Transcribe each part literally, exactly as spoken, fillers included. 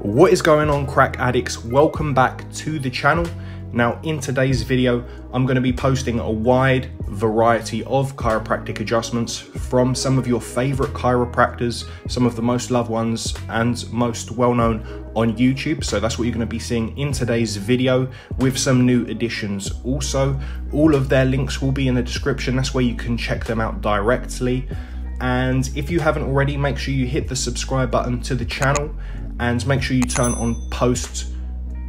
What is going on, crack addicts? Welcome back to the channel. Now, in today's video, I'm going to be posting a wide variety of chiropractic adjustments from some of your favorite chiropractors, some of the most loved ones and most well-known on YouTube. So that's what you're going to be seeing in today's video, with some new additions also. All of their links will be in the description. That's where you can check them out directly. And if you haven't already, make sure you hit the subscribe button to the channel and make sure you turn on post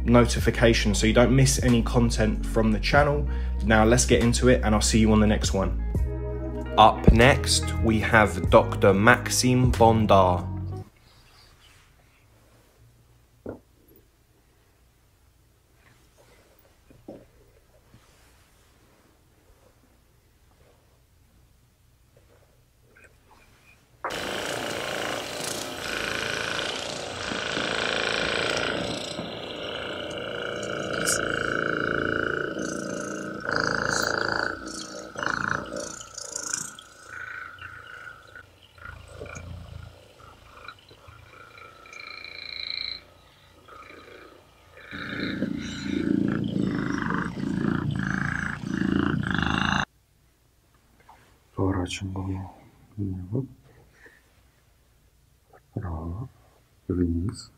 notifications so you don't miss any content from the channel. Now let's get into it, and I'll see you on the next one. Up next, we have Doctor Maxime Bondar. Поворачиваем влево, вправо, вниз.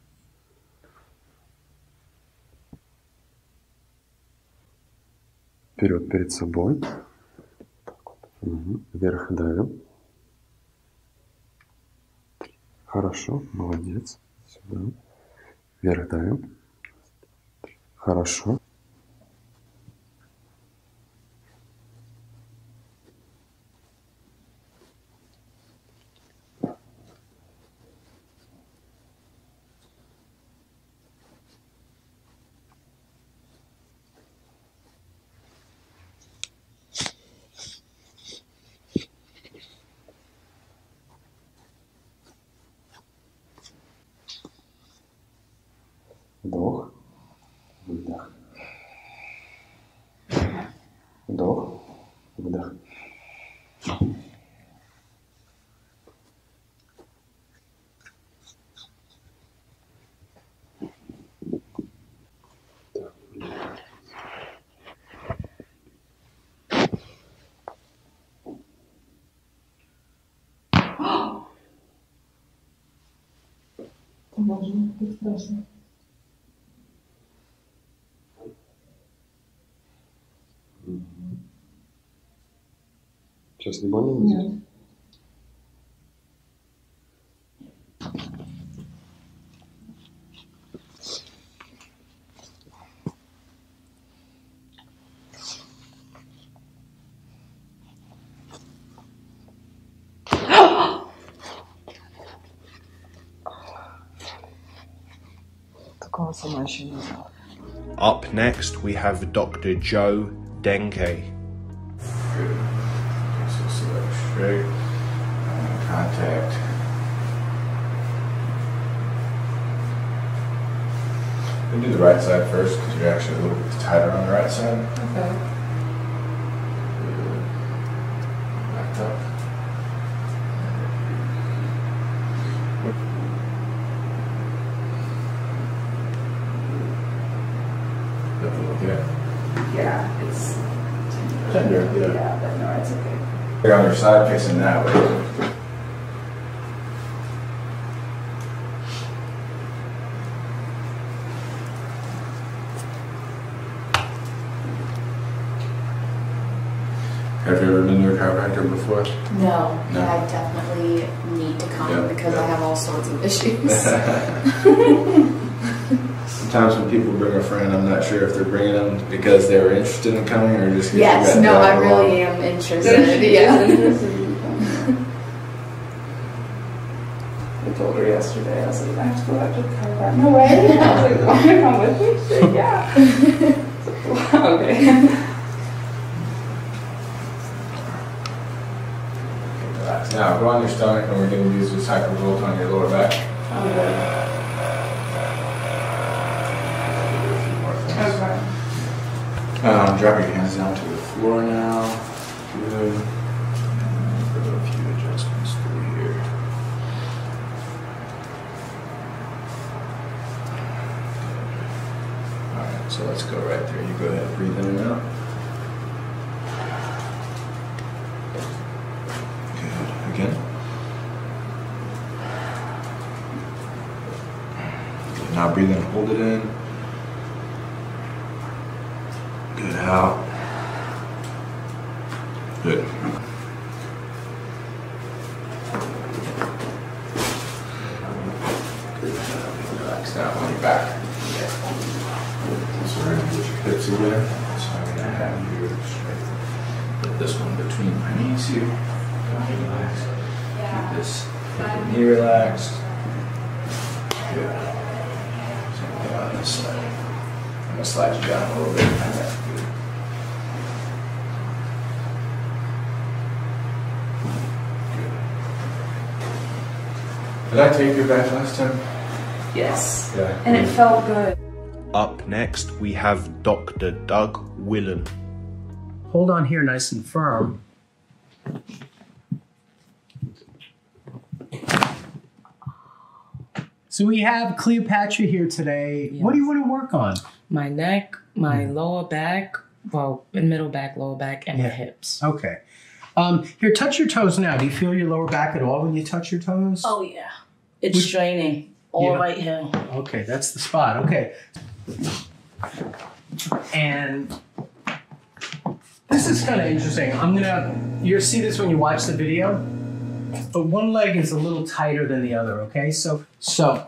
Вперед перед собой. Угу. Вверх давим. Хорошо, молодец. Сюда. Вверх давим. Хорошо. Вдох, выдох, вдох, выдох. Это должно быть страшно. Сейчас не болит? Нет. Такого сама еще не знала. Up next, we have Doctor Joe Denke. Straight uh, contact. We do the right side first because you're actually a little bit tighter on the right side. Okay. Really backed up. Doesn't look good. Yeah, it's tender. Yeah, yeah, but no, it's okay. You're on your side facing that way. Have you ever been to a chiropractor before? No, no. I definitely need to come yep, because yep. I have all sorts of issues. Sometimes when people bring a friend, I'm not sure if they're bringing them because they were interested in coming or just... Yes, no, I really am interested, yeah. I told her yesterday, I was like, I have to go out to the chiropractor. No way. I was like, want to come with me? She said, yeah. I was like, wow, okay. Now go on your stomach and we're going to use this hypervolt on your lower back. Okay. Um, drop your hands down to the floor now. Good. And throw a few adjustments through here. So let's go right there. You go ahead and breathe in and out. Good. Again. Good. Now breathe in, hold it in. Good. Out. Good. Relax now on your back. So we're going to put your hips together. So I'm going to have you put this one between my knees here. Relax. Keep this hip knee relaxed. Good. So I'm going to go on this side. I'm going to slide you down a little bit. Good. Good. Did I take your back last time? Yes. Yeah. And it felt good. Up next, we have Doctor Doug Willen. Hold on here nice and firm. So we have Cleopatra here today. Yes. What do you want to work on? My neck, my lower back, well, middle back, lower back, and yeah. the hips. Okay. Um, here, touch your toes now. Do you feel your lower back at all when you touch your toes? Oh, yeah. It's Which straining. All yeah. right here. Okay, that's the spot. Okay. And this is kind of interesting. I'm gonna, you'll see this when you watch the video, but one leg is a little tighter than the other, okay? So, so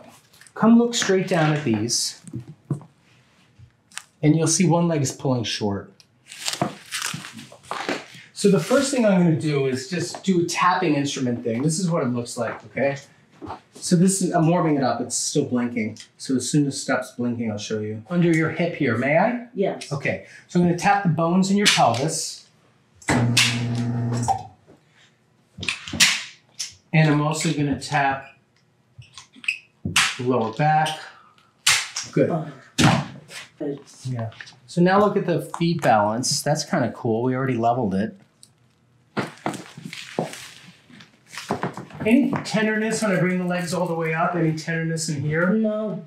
come look straight down at these and you'll see one leg is pulling short. So the first thing I'm gonna do is just do a tapping instrument thing. This is what it looks like, okay? So this is, I'm warming it up, it's still blinking. So as soon as it stops blinking, I'll show you. Under your hip here, may I? Yes. Okay, so I'm gonna tap the bones in your pelvis. And I'm also gonna tap lower back. Good. Yeah. So now look at the feet balance. That's kind of cool, we already leveled it. Any tenderness when I bring the legs all the way up? Any tenderness in here? No.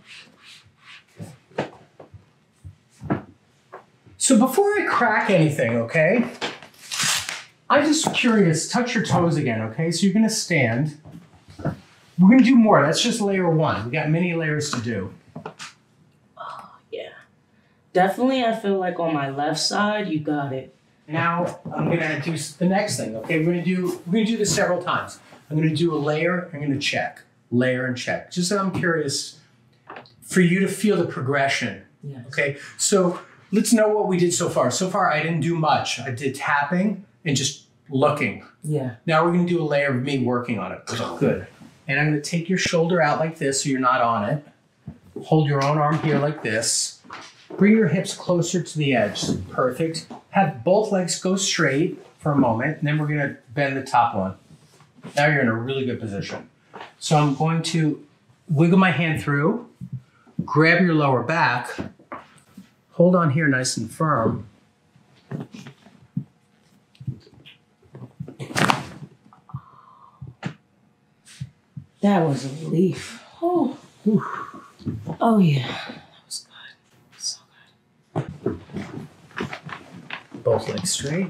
So before I crack anything, okay? I'm just curious, touch your toes again, okay? So you're gonna stand. We're gonna do more, that's just layer one. We got many layers to do. Oh, yeah. Definitely I feel like on my left side, you got it. Now I'm gonna do the next thing, okay? We're gonna do, we're gonna do this several times. I'm gonna do a layer, I'm gonna check, layer and check. Just so I'm curious for you to feel the progression, yes. okay? So let's know what we did so far. So far, I didn't do much. I did tapping and just looking. Yeah. Now we're gonna do a layer of me working on it. Good. And I'm gonna take your shoulder out like this so you're not on it. Hold your own arm here like this. Bring your hips closer to the edge, perfect. Have both legs go straight for a moment, and then we're gonna bend the top one. Now you're in a really good position. So I'm going to wiggle my hand through, grab your lower back, hold on here nice and firm. That was a relief. Oh, oh yeah, that was good, so good. Both legs straight,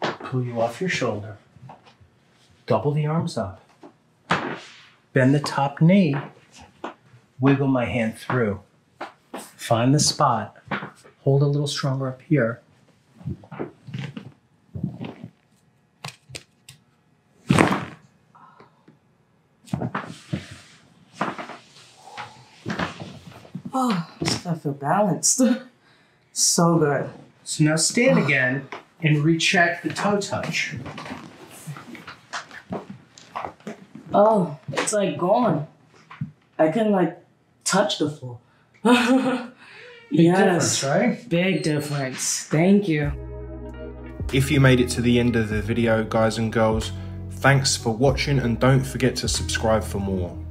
pull you off your shoulder. Double the arms up, bend the top knee, wiggle my hand through, find the spot, hold a little stronger up here. Oh, I feel balanced. So good. So now stand again and recheck the toe touch. Oh, it's like gone. I couldn't like touch the floor. Big yes. difference, right? Big difference. Thank you. If you made it to the end of the video, guys and girls, thanks for watching and don't forget to subscribe for more.